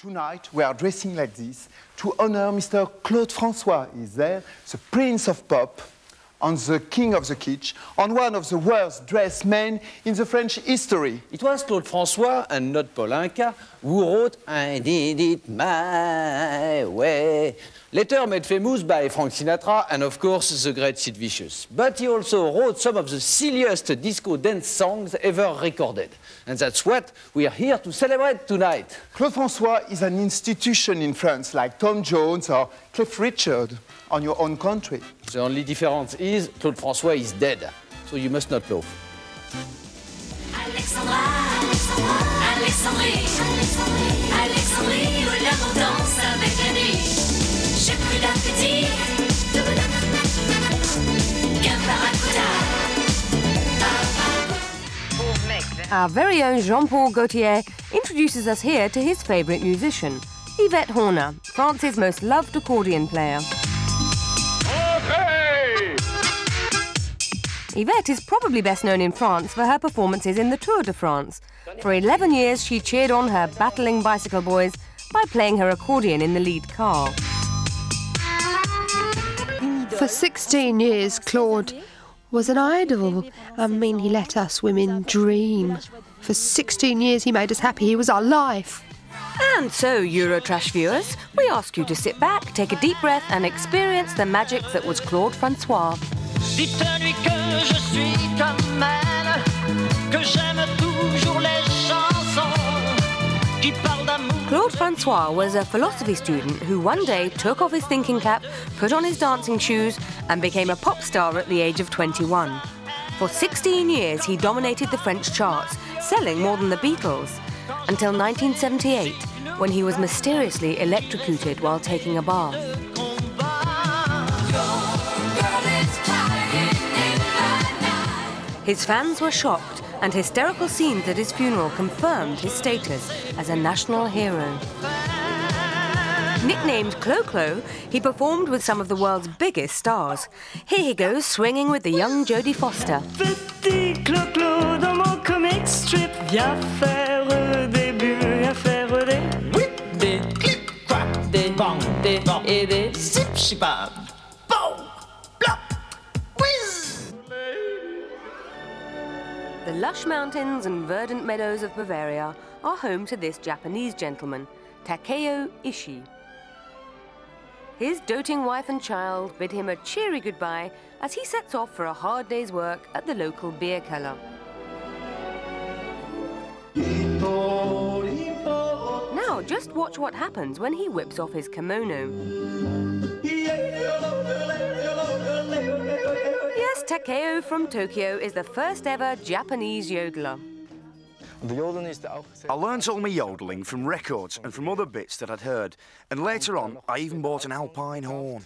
Tonight, we are dressing like this to honor Mr. Claude François. He's there, the Prince of Pop, and the King of the Kitsch, and one of the worst-dressed men in the French history. It was Claude François, and not Paul Anka, who wrote I Did It My Way, later made famous by Frank Sinatra and, of course, the great Sid Vicious. But he also wrote some of the silliest disco dance songs ever recorded. And that's what we are here to celebrate tonight. Claude François is an institution in France, like Tom Jones or Cliff Richard, on your own country. The only difference is Claude François is dead, so you must not know. Alexandrie, où l'amour danse avec la nuit. J'ai plus d'appétit qu'un paracuda. Our very own Jean-Paul Gaultier introduces us here to his favourite musician, Yvette Horner, France's most loved accordion player. Yvette is probably best known in France for her performances in the Tour de France. For 11 years, she cheered on her battling bicycle boys by playing her accordion in the lead car. For 16 years, Claude was an idol. I mean, he let us women dream. For 16 years, he made us happy. He was our life. And so, Eurotrash viewers, we ask you to sit back, take a deep breath and experience the magic that was Claude François. Dites-lui que je suis comme elle, que j'aime toujours les chansons qui parlent d'amour. Claude François was a philosophy student who one day took off his thinking cap, put on his dancing shoes and became a pop star at the age of 21. For 16 years he dominated the French charts, selling more than the Beatles, until 1978, when he was mysteriously electrocuted while taking a bath. His fans were shocked, and hysterical scenes at his funeral confirmed his status as a national hero. Nicknamed Clo-Clo, he performed with some of the world's biggest stars. Here he goes, swinging with the young Jodie Foster. Petit Clo-Clo, dans mon comic strip, viens faire des bulles, viens faire des whip, des clip-crap, des bang, des bang, et des sip-shibab. The lush mountains and verdant meadows of Bavaria are home to this Japanese gentleman, Takeo Ishii. His doting wife and child bid him a cheery goodbye as he sets off for a hard day's work at the local beer cellar. Now just watch what happens when he whips off his kimono. Yes, Takeo from Tokyo is the first ever Japanese yodeler. I learnt all my yodeling from records and from other bits that I'd heard, and later on I even bought an alpine horn.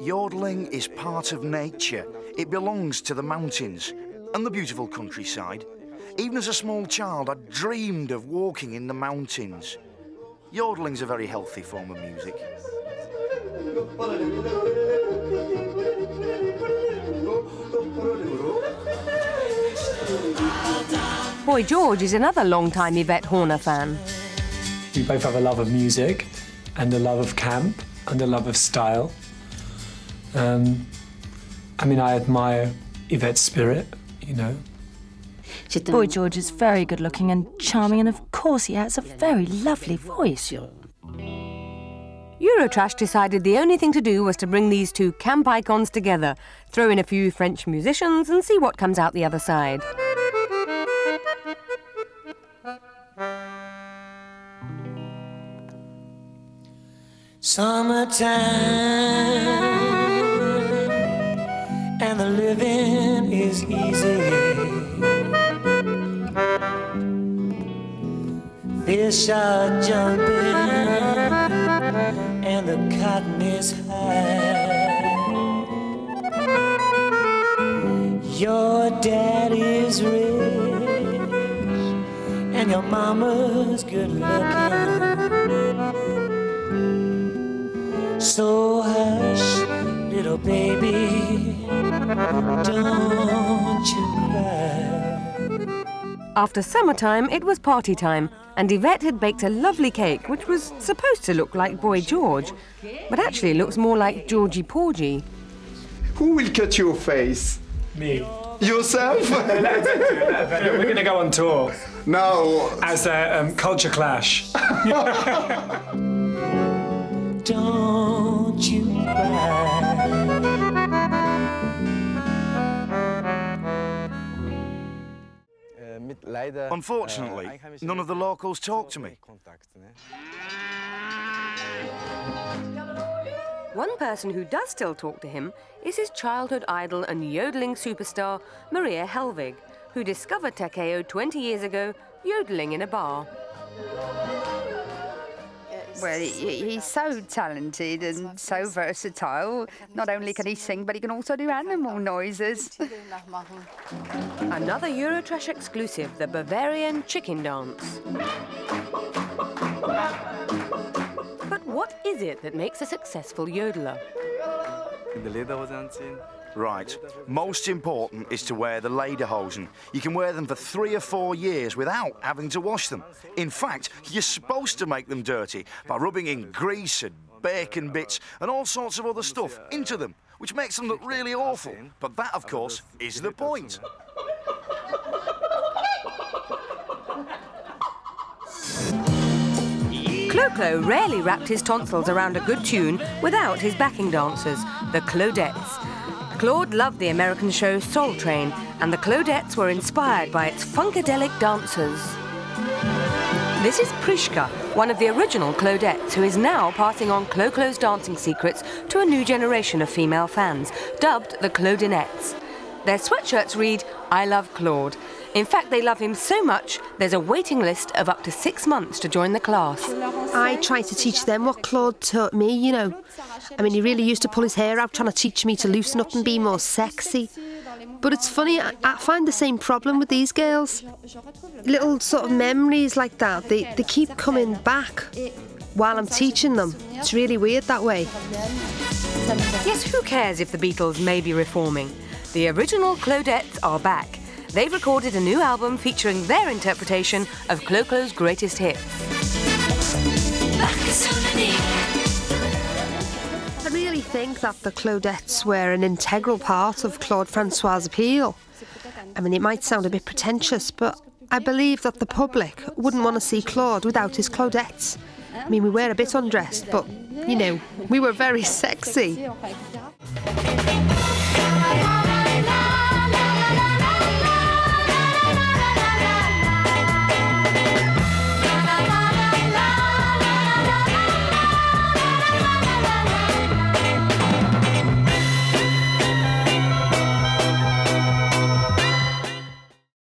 Yodeling is part of nature. It belongs to the mountains and the beautiful countryside. Even as a small child, I dreamed of walking in the mountains. Yodeling's a very healthy form of music. Boy George is another long-time Yvette Horner fan. We both have a love of music and a love of camp and a love of style. I mean, I admire Yvette's spirit, you know. Boy George is very good-looking and charming, and of course he has a very lovely voice. Eurotrash decided the only thing to do was to bring these two camp icons together, throw in a few French musicians and see what comes out the other side. Summertime, and the living is easy. Fish are jumping and the cotton is high. Your daddy's rich and your mama's good looking. So hush, little baby, don't you cry. After summertime, it was party time, and Yvette had baked a lovely cake which was supposed to look like Boy George, but actually looks more like Georgie Porgy. Who will cut your face? Me. Yourself? We're going to go on tour. No. As a culture clash. Don't you cry. Unfortunately, none of the locals talk to me. One person who does still talk to him is his childhood idol and yodeling superstar, Maria Helwig, who discovered Takeo 20 years ago yodeling in a bar. Well, he's so talented and so versatile. Not only can he sing, but he can also do animal noises. Another Eurotrash exclusive, the Bavarian chicken dance. But what is it that makes a successful yodeler? Right. Most important is to wear the lederhosen. You can wear them for 3 or 4 years without having to wash them. In fact, you're supposed to make them dirty by rubbing in grease and bacon bits and all sorts of other stuff into them, which makes them look really awful. But that, of course, is the point. Clo-Clo rarely wrapped his tonsils around a good tune without his backing dancers, the Claudettes. Claude loved the American show Soul Train, and the Claudettes were inspired by its funkadelic dancers. This is Prishka, one of the original Claudettes, who is now passing on Clo-Clo's dancing secrets to a new generation of female fans, dubbed the Claudinettes. Their sweatshirts read, "I love Claude." In fact, they love him so much, there's a waiting list of up to 6 months to join the class. I try to teach them what Claude taught me, you know. I mean, he really used to pull his hair out trying to teach me to loosen up and be more sexy. But it's funny, I find the same problem with these girls. Little sort of memories like that, they keep coming back while I'm teaching them. It's really weird that way. Yes, who cares if the Beatles may be reforming? The original Claudettes are back. They've recorded a new album featuring their interpretation of Clo-Clo's greatest hits. I really think that the Claudettes were an integral part of Claude François' appeal. I mean, it might sound a bit pretentious, but I believe that the public wouldn't want to see Claude without his Claudettes. I mean, we were a bit undressed, but, you know, we were very sexy.